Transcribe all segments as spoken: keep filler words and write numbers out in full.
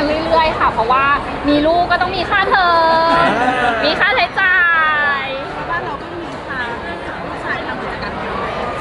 กันเรื่อยๆค่ะเพราะว่ามีลูกก็ต้องมีค่าเทอมมีค่าใช้จ่ายเพราะว่าเราก็มีค่าผู้ชายทำกิจกรรม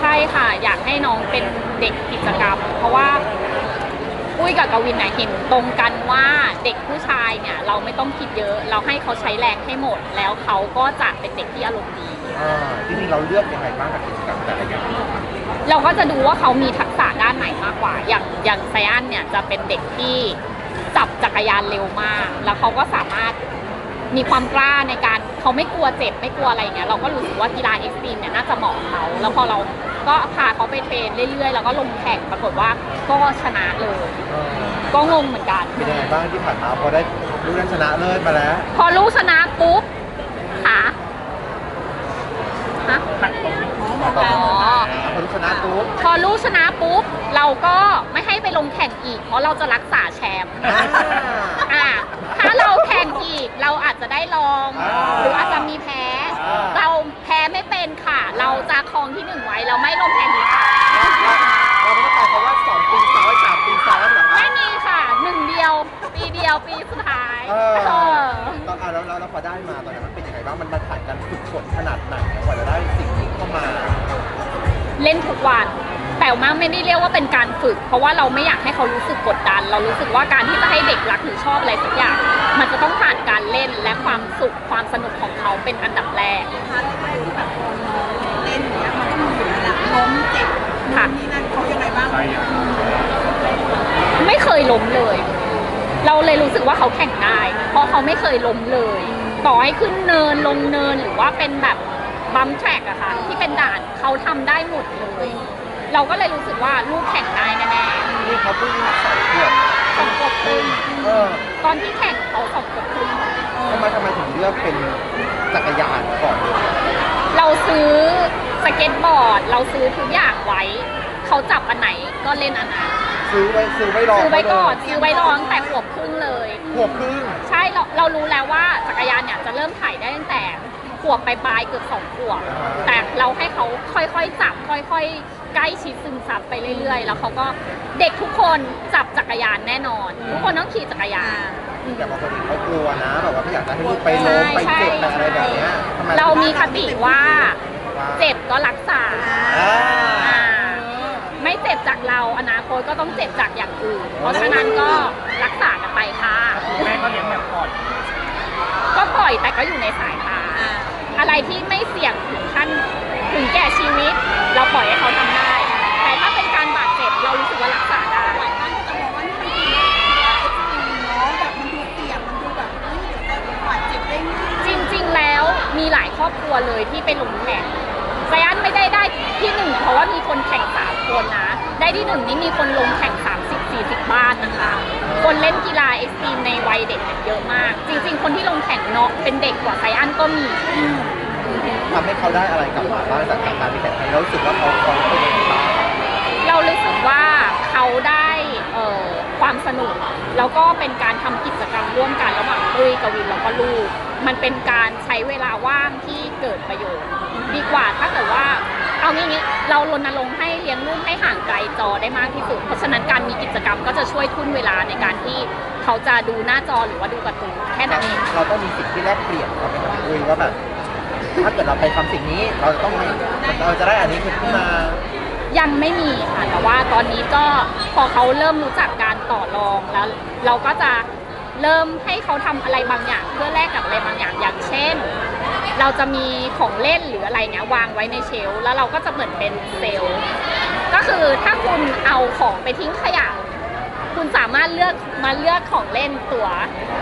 ใช่ค่ะอยากให้น้องเป็นเด็กกิจกรรมเพราะว่าอุ้ยกับกวินเนี่ยเห็นตรงกันว่าเด็กผู้ชายเนี่ยเราไม่ต้องคิดเยอะเราให้เขาใช้แรงให้หมดแล้วเขาก็จะเป็นเด็กที่อารมณ์ดีที่นี่เราเลือกยังไงบ้างกับกิจกรรมแต่ละอย่างเราก็จะดูว่าเขามีทักษะด้านไหนมากกว่าอย่างอย่างไซอันเนี่ยจะเป็นเด็กที่จับจักรยานเร็วมากแล้วเขาก็สามารถมีความกล้าในการเขาไม่กลัวเจ็บไม่กลัวอะไรอย่างเงี้ยเราก็รู้สึกว่ากีฬาเอ็กซ์ตรีมเนี่ยน่าจะเหมาะเขาแล้วพอเราก็พาเขาไปเทรนเรื่อยๆแล้วก็ลงแข่งปรากฏว่าก็ชนะเลยก็งงเหมือนกันเป็นยังไงบ้างที่ผ่านมาพอได้ลูกชนะเลิศมาแล้วพอลูกชนะปุ๊บขาฮะพอลูกชนะปุ๊บพอลูกชนะปุ๊บเราก็ไม่ให้ไปลงแข่งอีกเพราะเราจะรักษาแชมป์อ่าถ้าเราแข่งอีกเราอาจจะได้รองหรืออาจจะมีแพ้เราแพ้ไม่เป็นค่ะเราจะครองที่หนึ่งไว้เราไม่ลงแข่งอีกค่ะเราไม่ต้องการเพราะว่าสองปีซ้อนสามปีซ้อนหรอไม่มีค่ะหนึ่งเดียวปีเดียวปีสุดท้ายตอนอ่ะเราเราพอได้มาตอนนั้นมันเป็นยังไงบ้างมันผ่านการฝึกฝนขนาดไหนกว่าจะได้สิ่งนี้เข้ามาเล่นทุกวันแต่ว่าไม่ได้เรียกว่าเป็นการฝึกเพราะว่าเราไม่อยากให้เขารู้สึกกดดันเรารู้สึกว่าการที่จะให้เด็กรักหรือชอบอะไรสักอย่างมันจะต้องผ่านการเล่นและความสุขความสนุกของเขาเป็นอันดับแรกค่ะแล้วใครที่แบบเล่นเนี่ยมันก็มีอยู่แล้วล้มเจ็บค่ะนี่นั่นเขายังไงบ้างไม่เคยล้มเลยเราเลยรู้สึกว่าเขาแข่งได้เพราะเขาไม่เคยล้มเลยต่อให้ขึ้นเนินลงเนินหรือว่าเป็นแบบบัมแทร็กอะค่ะที่เป็นด่านเขาทำได้หมดเลยเราก็เลยรู้สึกว่าลูกแข่งได้แน่ๆนี่เขาเพิ่งสองขวบสองขวบครึ่งตอนที่แข่งเขาสองขวบครึ่งทำไมทำไมถึงเลือกเป็นจักรยานก่อนเราซื้อสเก็ตบอร์ดเราซื้อทุกอย่างไว้เขาจับอันไหนก็เล่นอันนั้นซื้อไว้ซื้อไว้รอซื้อไว้ก่อนซื้อไว้รอตั้งแต่ขวบครึ่งเลยขวบครึ่งใช่เราเรารู้แล้วว่าจักรยานเนี่ยจะเริ่มถ่ายได้ตั้งแต่ขวบปลายๆเกือบสองขวบแต่เราให้เขาค่อยๆจับค่อยๆใกล้ชิดซึมซับไปเรื่อยๆแล้วเขาก็เด็กทุกคนจับจักรยานแน่นอนทุกคนต้องขี่จักรยานแต่บางคนเขากลัวนะแบบว่าไม่อยากให้ลูกไปล้มไปเจ็บอะไรแบบนี้เรามีคติว่าเจ็บก็รักษาไม่เจ็บจากเราอนาคตก็ต้องเจ็บจากอย่างอื่นเพราะฉะนั้นก็รักษากันไปค่ะแม่ก็เลี้ยงแบบปล่อยก็ปล่อยแต่ก็อยู่ในสายตาอะไรที่ไม่เสี่ยงถึงขั้นถึงแก่ชีวิตเราปล่อยให้เขาทำได้แต่ถ้าเป็นการบาดเจ็บเรารู้สึกว่ารักษาได้หลายท่านก็จะมองว่านี่เป็นกีฬาเอ็กซ์ตรีมเนาะแบบมันดูเสี่ยงมันดูแบบนี่จะบาดเจ็บได้ง่ายจริงๆแล้วมีหลายครอบครัวเลยที่ไปลงแข่งไซอันไม่ได้ได้ที่หนึ่งเพราะว่ามีคนแข่งสามคนนะได้ที่หนึ่งนี่มีคนลงแข่งสามสิบสี่สิบบ้านนะคะคนเล่นกีฬาเอ็กซ์ตรีมในวัยเด็กเยอะมากจริงๆคนที่ลงแข่งเนาะเป็นเด็กกว่าไซอันก็มีทำให้เขาได้อะไรกลับมาบ้างจากการที่แข่งขันเรารู้สึกว่าเขาเขาเป็นยังไงบ้างเรารู้สึกว่าเขาได้ความสนุกแล้วก็เป็นการทำกิจกรรมร่วมกันระหว่างตุ้ยกวินแล้วก็ลูกมันเป็นการใช้เวลาว่างที่เกิดประโยชน์ดีกว่าถ้าเกิดว่าเอางี้นี้เรารณรงค์ให้เลี้ยงลูกให้ห่างไกลจอได้มากที่สุดเพราะฉะนั้นการมีกิจกรรมก็จะช่วยทุ่นเวลาในการที่เขาจะดูหน้าจอหรือว่าดูการ์ตูนแค่นั้นเองเราต้องมีสิ่งที่แลกเปลี่ยนเราเป็นแบบตุ้ยว่าแบบถ้าเกิดเราไปทำสิ่งนี้เราจะต้องเราจะได้อันนี้ขึ้นมายังไม่มีค่ะแต่ว่าตอนนี้ก็พอเขาเริ่มรู้จักการต่อรองแล้วเราก็จะเริ่มให้เขาทำอะไรบางอย่างเพื่อแลกกับอะไรบางอย่างอย่างเช่นเราจะมีของเล่นหรืออะไรเนี้ยวางไว้ในเชลฟ์แล้วเราก็จะเหมือนเป็นเซลล์ก็คือถ้าคุณเอาของไปทิ้งขยะคุณสามารถเลือกมาเลือกของเล่นตัว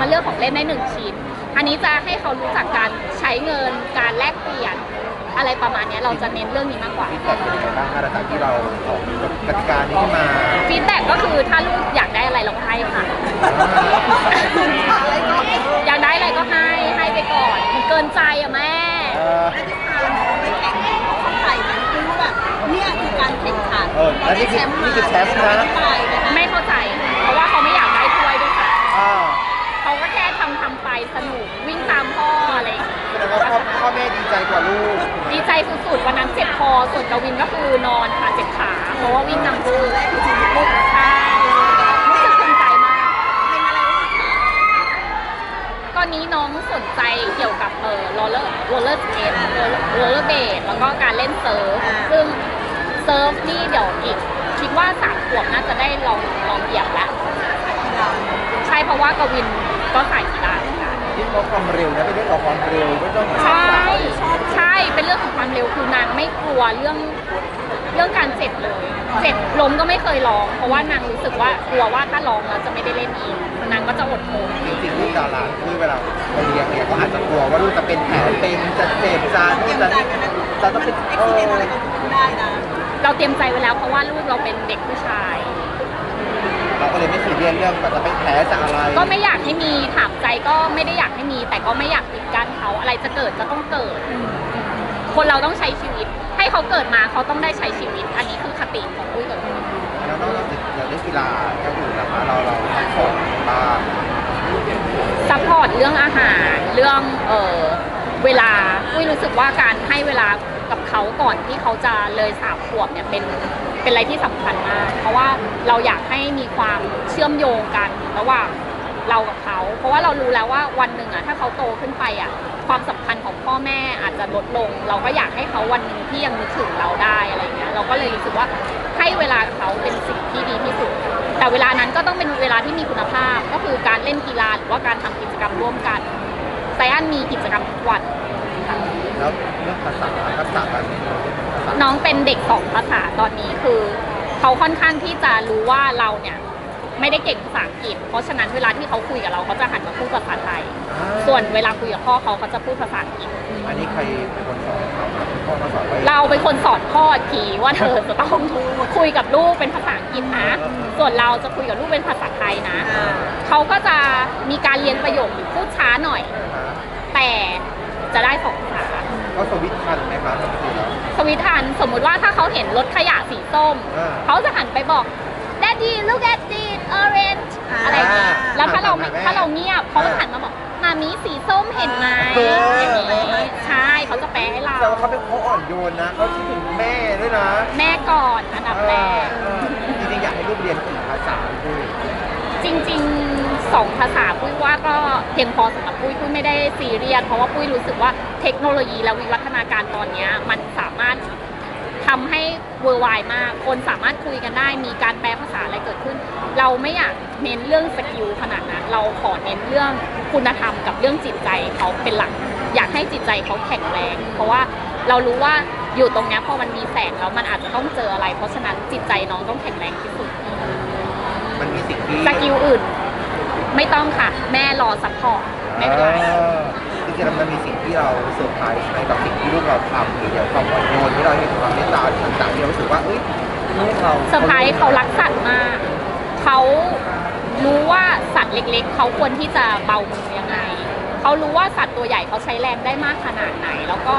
มาเลือกของเล่นได้หนึ่งชิ้นอันนี้จะให้เขารู้จักการใช้เงินการแลกเปลี่ยนอะไรประมาณนี้เราจะเน้นเรื่องนี้มากกว่าฟีดแบ็กเป็นยังไงบ้างคะหลังจากที่เราออกกติกานี้ขึ้นมาฟีดแบ็กก็คือถ้าลูกอยากได้อะไรเราก็ให้ค่ะอยากได้อะไรก็ให้ให้ไปก่อนมันเกินใจอะแม่แล้วที่ผ่านมาไปแข่งเขาเข้าใจไหมคือแบบเนี่ยคือการแข่งขันเราได้แชมป์มาไม่เข้าใจเพราะว่าเขาไม่อยากได้ถ้วยด้วยค่ะเขาก็แค่ทำทำไปสนุกวิ่งตามพ่ออะไรแต่ก็พ่อแม่ดีใจกว่าลูกดีใจสุดๆวันนั้นเจ็บคอส่วนกวินก็คือนอนค่ะเจ็บขาเพราะว่าวิ่งนำลูกใช่รู้สึกภูมิใจมากเป็นอะไร ว่าสามขวบน่าจะได้ลองลองเหยียบแล้วใช่เพราะว่ากวินก็สายกีฬาที่ลดความเร็วนะไม่ได้ลดความเร็วก็ต้องใช่ใช่เป็นเรื่องของความเร็วคือนางไม่กลัวเรื่องเรื่องการเจ็บเลยเจ็บล้มก็ไม่เคยร้องเพราะว่านางรู้สึกว่ากลัวว่าถ้าร้องแล้วจะไม่ได้เล่นอีกนางก็จะอดทนจริงๆลูกดาราคือเวลาเราเลี้ยงเนี่ยก็อาจจะกลัวว่าลูกจะเป็นแผลเป็นจะเจ็บจะนี่จะนี่จะต้องเป็นเออเราเตรียมใจไว้แล้วเพราะว่าลูกเราเป็นเด็กผู้ชายเราก็เลยไม่ซีเรียสเรื่องจะเป็นแผลจากอะไรก็ไม่อยากให้มีถามใจก็ไม่ได้อยากให้มีแต่ก็ไม่อยากปิดกั้นเขาอะไรจะเกิดจะต้องเกิดคนเราต้องใช้ชีวิตให้เขาเกิดมาเขาต้องได้ใช้ชีวิตอันนี้คือคติของอุ้ยกับคุณแล้วนอกจากเราได้กีฬาก็คือนะคะเราเราซัพพอร์ตบ้างซัพพอร์ตเรื่องอาหารเรื่องเออเวลาอุ้ยรู้สึกว่าการให้เวลากับเขาก่อนที่เขาจะเลยสามขวบเนี่ยเป็นเป็นอะไรที่สำคัญมากเพราะว่าเราอยากให้มีความเชื่อมโยงกันระหว่างเรากับเขาเพราะว่าเรารู้แล้วว่าวันหนึ่งอะถ้าเขาโตขึ้นไปอะความสำคัญของพ่อแม่อาจจะลดลงเราก็อยากให้เขาวันหนึ่งที่ยังนึกถึงเราได้อะไรเงี้ยเราก็เลยรู้สึกว่าให้เวลาเขาเป็นสิ่งที่ดีที่สุดแต่เวลานั้นก็ต้องเป็นเวลาที่มีคุณภาพก็คือการเล่นกีฬาหรือว่าการทำกิจกรรมร่วมกันไซอันมีกิจกรรมทุกวันแล้วเรื่องภาษาภาษาการน้องเป็นเด็กสองภาษาตอนนี้คือเขาค่อนข้างที่จะรู้ว่าเราเนี่ยไม่ได้เก่งภาษาอังกฤษเพราะฉะนั้นเวลาที่เขาคุยกับเราเขาจะหันมาพูดภาษาไทยส่วนเวลาคุยกับพ่อเขาเขาจะพูดภาษาอังกฤษอันนี้ใครเป็นคนสอนพ่อมาสอนเราเป็นคนสอนพ่อทีว่าเธอจะต้องคุยกับลูกเป็นภาษาอังกฤษนะส่วนเราจะคุยกับลูกเป็นภาษาไทยนะเขาก็จะมีการเรียนประโยคหรือพูดช้าหน่อยแต่จะได้สองภาษาเขาสวิตทันไหมคะสวิตทันสมมุติว่าถ้าเขาเห็นรถขยะสีส้มเขาจะหันไปบอก Daddy look at this orange อะไรอย่างนี้แล้วถ้าเราถ้าเราเงียบเขาจะหันมาบอกมามีสีส้มเห็นไหมใช่เขาจะแปลให้เราแต่ว่าเขาเป็นเขาอ่อนโยนนะเขาคิดถึงแม่ด้วยนะแม่ก่อนอันดับแรกจริงๆอยากให้ลูกเรียนกี่ภาษาด้วยจริงๆสองภาษาปุ้ยว่าก็เพียงพอสำหรับปุ้ยปุ้ยไม่ได้ซีเรียสเพราะว่าปุ้ยรู้สึกว่าเทคโนโลยีและวิวัฒนาการตอนนี้มันสามารถทำให้เวอร์ไวมากคนสามารถคุยกันได้มีการแปลภาษาอะไรเกิดขึ้นเราไม่อยากเน้นเรื่องสกิลขนาดนั้นเราขอเน้นเรื่องคุณธรรมกับเรื่องจิตใจเขาเป็นหลักอยากให้จิตใจเขาแข็งแรงเพราะว่าเรารู้ว่าอยู่ตรงนี้พอมันมีแสงแล้วมันอาจจะต้องเจออะไรเพราะฉะนั้นจิตใจน้องต้องแข็งแรงที่สุดมันมีสิ่งที่สกิลอื่นไม่ต้องค่ะแม่รอซัพพอร์ตไม่เป็นไรจริงๆมันมีสิ่งที่เราเซอร์ไพรส์ในกับสิ่งที่ลูกเราทำหรืออย่างความอ่อนโยนที่เราเห็นความเมตตาต่างๆที่เรารู้สึกว่าเอ้ยลูกเราเซอร์ไพรส์เขารักสัตว์มากเขารู้ว่าสัตว์เล็กๆเขาควรที่จะเบามือยังไงเขารู้ว่าสัตว์ตัวใหญ่เขาใช้แรงได้มากขนาดไหนแล้วก็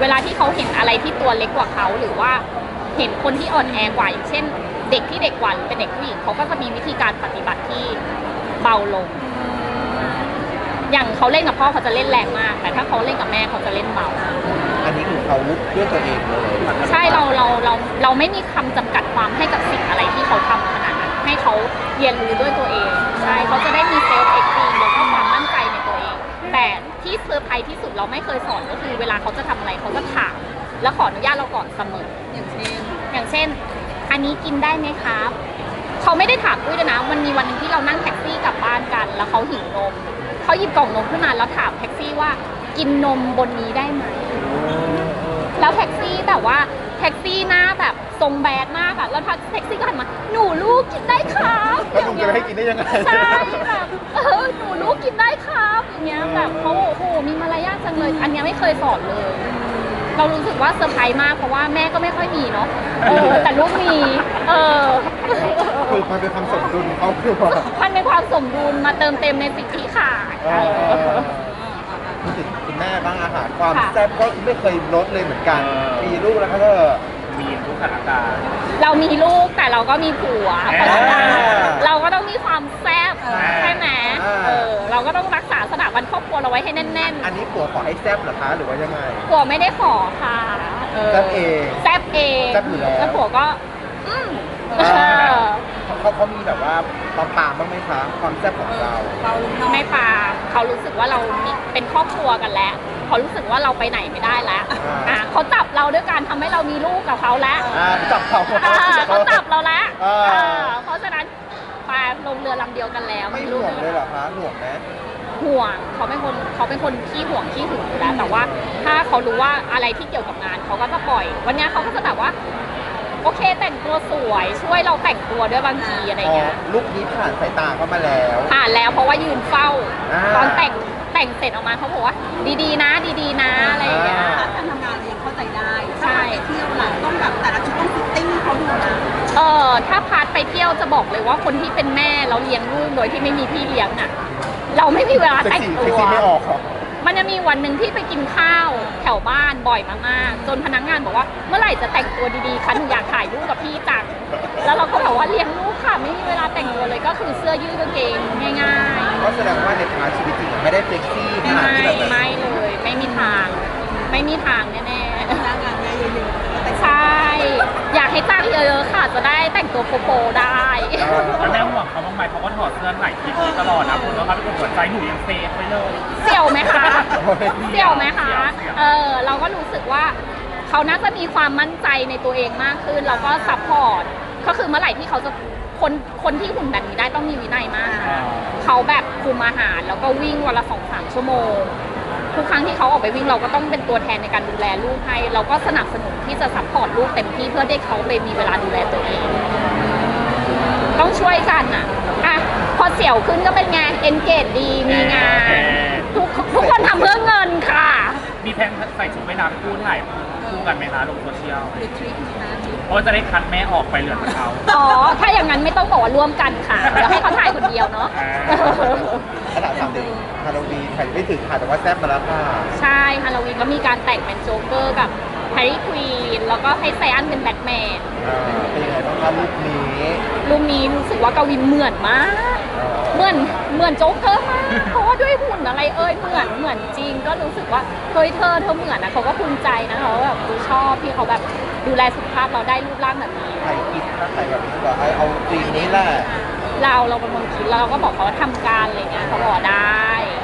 เวลาที่เขาเห็นอะไรที่ตัวเล็กกว่าเขาหรือว่าเห็นคนที่อ่อนแอกว่าอย่างเช่นเด็กที่เด็กวันเป็นเด็กผู้หญิงเขาก็จะมีวิธีการปฏิบัติที่เบาลงอย่างเขาเล่นกับพ่อเขาจะเล่นแรงมากแต่ถ้าเขาเล่นกับแม่เขาจะเล่นเบาอันนี้คือเขาด้วยตัวเองเลยใช่เราเราเราเราไม่มีคำจำกัดความให้กับสิ่งอะไรที่เขาทำขนาดนั้นให้เขาเรียนรู้ด้วยตัวเองใช่เขาจะได้มีเซลฟ์เอ็กซ์ตรีมแล้วก็ความมั่นใจในตัวเองแต่ที่เซอร์ไพรส์ที่สุดเราไม่เคยสอนก็คือเวลาเขาจะทำอะไรเขาก็ถามแล้วขออนุญาตเราก่อนเสมออย่างเช่นอย่างเช่นอันนี้กินได้ไหมครับเขาไม่ได้ถามอุ้ยด้วยนะมันมีวันนึงที่เรานั่งแท็กซี่กลับบ้านกันแล้วเขาหิวนมเขาหยิบกล่องนมขึ้นมาแล้วถามแท็กซี่ว่ากินนมบนนี้ได้ไหมแล้วแท็กซี่แบบว่าแท็กซี่หน้าแบบทรงแบดมากแบบแล้วแท็กซี่ก็หันมาหนูลูกกินได้ครับแล้วลุงจะให้กินได้ยังไงใช่แบบเออหนูลูกกินได้ครับอย่างเงี้ยแบบเขาโอ้โหมีมารยาทจังเลยอันนี้ไม่เคยสอนเลยเรารู้สึกว่าเซอร์ไพรส์มากเพราะว่าแม่ก็ไม่ค่อยมีเนาะแต่ลูกมีเออคือมันเป็นความสมดุลเขาคือมันเป็นความสมดุลมาเติมเต็มในสิ่งที่ขาดคุณแม่บ้างอาหารความแซ่บก็ไม่เคยลดเลยเหมือนกันมีลูกแล้วก็มีทุกสถานการณ์เรามีลูกแต่เราก็มีผัวเราก็ต้องมีความแซ่บใช่ไหมเราก็ต้องรักษาสถาบันครอบครัวเราไว้ให้แน่นๆอันนี้ผัวขอให้แซ่บเหรอคะหรือว่ายังไงผัวไม่ได้ขอค่ะแซ่บเองแซ่บเองแล้วผัวก็เขาเขามีแบบว่าปามปามบ้างไหมคะความแซ่บของเราไม่ปามเขารู้สึกว่าเราเป็นครอบครัวกันแล้ว เขารู้สึกว่าเราไปไหนไม่ได้แล้วเขาจับเราด้วยการทำให้เรามีลูกกับเขาแล้วจับเขาเขาจับเราแล้วเพราะฉะนั้นปลาลงเรือลำเดียวกันแล้วไม่ห่วงเลยเหรอคะห่วงไหมห่วงเขาเป็นคนเขาเป็นคนขี้ห่วงขี้หึงอยู่แล้วแต่ว่าถ้าเขารู้ว่าอะไรที่เกี่ยวกับงานเขาก็จะปล่อยวันนี้เขาก็จะแบบว่าโอเคแต่งตัวสวยช่วยเราแต่งตัวด้วยบางทีอะไรเงี้ยลูกนี้ผ่านสายตาเข้ามาแล้วผ่านแล้วเพราะว่ายืนเฝ้าตอนแต่งแต่งเสร็จออกมาเขาบอกว่าดีๆนะดีๆนะอะไรอย่างเงี้ยการทำงานยังเข้าใจได้ใช่ไปเที่ยวหลังต้องแบบแต่ละชุดต้องฟิตติ้งเขาดูนะเออถ้าพาไปเที่ยวจะบอกเลยว่าคนที่เป็นแม่เราเลี้ยงลูกโดยที่ไม่มีพี่เลี้ยงน่ะเราไม่มีเวลาแต่งตัวมันจะมีวันหนึ่งที่ไปกินข้าวแถวบ้านบ่อยมากๆจนพนักงานบอกว่าเมื่อไหร่จะแต่งตัวดีๆคะหนูอยากถ่ายรูปกับพี่จังแล้วเราก็แบบว่าเลี้ยงลูกค่ะไม่มีเวลาแต่งตัวเลยก็คือเสื้อยืดกางเกงง่ายๆก็แสดงว่าในทางชีวิตจริงไม่ได้เซ็กซี่ขนาดที่แบบไม่เลยไม่มีทางไม่มีทางแน่ๆจ้างงานได้เยอะๆใช่อยากให้จ้างเยอะๆค่ะจะได้แต่งตัวโป๊ะๆได้แม่ห่วงเขาบ้างไหมเขาก็ถอดเสื้อหลายทีตลอดนะคุณแล้วเขาเป็นคนหัวใจหนูยังเซฟไปเลยเสี่ยวไหมคะเสี่ยวไหมคะเออเราก็รู้สึกว่าเขาน่าจะมีความมั่นใจในตัวเองมากขึ้นเราก็ซัพพอร์ตก็คือเมื่อไหร่ที่เขาจะคนคนที่หุ่นแบบนี้ได้ต้องมีวินัยมากเขาแบบคุมอาหารแล้วก็วิ่งวันละสองสามชั่วโมงทุกครั้งที่เขาออกไปวิ่งเราก็ต้องเป็นตัวแทนในการดูแลลูกให้เราก็สนับสนุนที่จะซัพพอร์ตลูกเต็มที่เพื่อให้เขาไปมีเวลาดูแลตัวเองต้องช่วยกันอ่ะอ่ะพอเสี่ยวขึ้นก็เป็นไงเอนเกจดีมีงานทุกทุกคนทำเพื่อเงินค่ะมีแพงใส่ชุดไปน้ำคู่ถ่ายคู่กันไหมคะลงโซเชียลเพราะจะได้คันแม่ออกไปเหลือแต่เขาอ๋อถ้าอย่างนั้นไม่ต้องบอกว่าร่วมกันค่ะเดี๋ยวให้เขาถ่ายคนเดียวเนาะขนาดสามเดือนฮาโลวีนใครไม่ถึงค่ะแต่ว่าแซ่บมาแล้วค่ะใช่ฮาโลวีนก็มีการแต่งเป็นโจ๊กเกอร์กับแฮร์รี่ควีนแล้วก็ให้ไซอันเป็นแบทแมนเป็นยังไงบ้างคะรูปนี้รูปนี้รู้สึกว่ากวินเหมือนมากเหมือนเหมือนโจ๊กเกอร์มากเพราะว่าด้วยหุ่นอะไรเอ่ยเหมือนเหมือนจริงก็รู้สึกว่าเฮ้ยเธอเธอเหมือนนะเขาก็ภูมิใจนะเขาแบบดูชอบที่เขาแบบดูแลสุขภาพเราได้รูปร่างแบบนี้ใครคิดใครแบบว่าไอเอาตีนี้แหละเราเราเป็นคนคิดเราก็บอกเขาทำการอะไรเงี้ยเขาบอกได้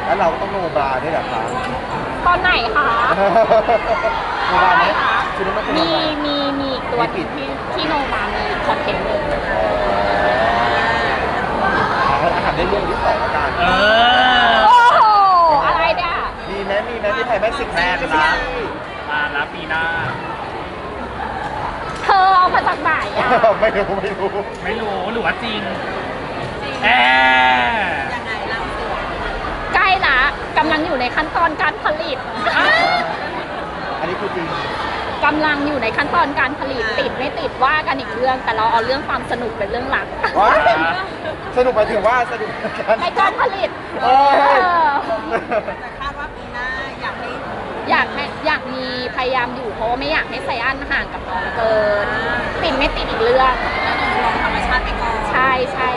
แล้วเราต้องโนบราด้วยเหรอคะตอนไหนคะโนบราไหมมีมีมีตัวที่ที่โนบรามีคอนเทนต์อาหารได้เรื่องที่สองละกันโอ้โหอะไรเนี่ยมีไหมมีไหมที่ไทยไม่สิบแม่กันนะมาแล้วปีหน้าเธอเอามาจากไหนอ่ะไม่รู้ไม่รู้ไม่รู้หรือว่าจริงแอ่ยังไงเราใกล้ละกำลังอยู่ในขั้นตอนการผลิตอันนี้คือจริงกำลังอยู่ในขั้นตอนการผลิตติดไม่ติดว่ากันอีกเรื่องแต่เราเอาเรื่องความสนุกเป็นเรื่องหลักสนุกไปถึงว่าสนุกในการผลิตแต่คาดว่าปีหน้าอยากให้อยากให้อยากมีพยายามอยู่เพราะว่าไม่อยากให้ไซอันห่างกับน้องเกินติดไม่ติดอีกเรื่องลองธรรมชาติไปก่อนใช่ใช่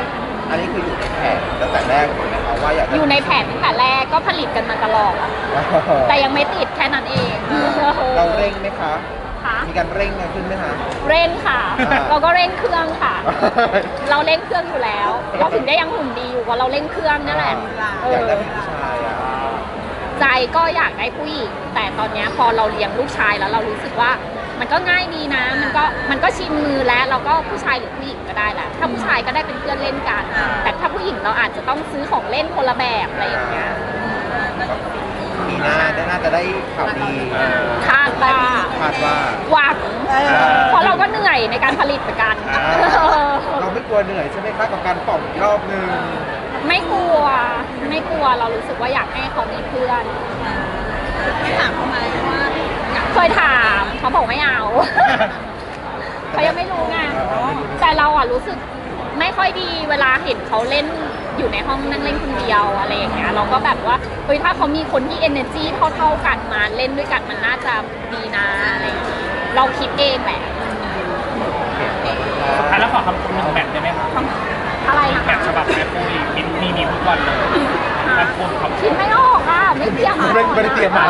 อันนี้คืออยู่ในแผนตั้งแต่แรกเลยนะคะว่าอยากอยู่ในแผนตั้งแต่แรกก็ผลิตกันมาตลอดแต่ยังไม่ติดแค่นั้นเองเราเร่งไหมคะมีการเร่งขึ้นไหมคะเร่งค่ะเราก็เร่งเครื่องค่ะเราเร่งเครื่องอยู่แล้วเราถึงได้ยังหุ่นดีอยู่ว่าเราเร่งเครื่องนั่นแหละอยากได้ผู้ชายใจก็อยากได้ผู้หญิงแต่ตอนนี้พอเราเลี้ยงลูกชายแล้วเรารู้สึกว่ามันก็ง่ายดีนะมันก็มันก็ชิมมือแล้วเราก็ผู้ชายหรือผู้หญิงก็ได้แหละถ้าผู้ชายก็ได้เป็นเพื่อนเล่นกันแต่ถ้าผู้หญิงเราอาจจะต้องซื้อของเล่นคนละแบบอะไรอย่างเงี้ยมีน่าน่าจะได้ข่าวดีคาดว่าคาดว่าหวังเพราะเราก็เหนื่อยในการผลิตเหมือนกันเราไม่กลัวเหนื่อยใช่ไหมคะกับการป่องรอบนึงไม่กลัวไม่กลัวเรารู้สึกว่าอยากให้เขามีเพื่อนไม่ถามเขาไหมว่าเคยถามเขาบอกไม่เอาเขายังไม่รู้ไงแต่เราอ่ะรู้สึกไม่ค่อยดีเวลาเห็นเขาเล่นอยู่ในห้องนั่งเล่นคนเดียวอะไรอย่างเงี้ยเราก็แบบว่าเฮ้ยถ้าเขามีคนที่ energy เท่าๆกันมาเล่นด้วยกันมันน่าจะดีนะอะไรอย่างเงี้ยเราคิดเองแหละแล้วขอคำคำหนึ่งแบบได้ไหมคะอะไรนะแบบฉบับแบบปุ้ยมีมีทุกวันเลยคิดไม่ออกอ่ะไม่เตรียมมาไม่ได้เตรียมมา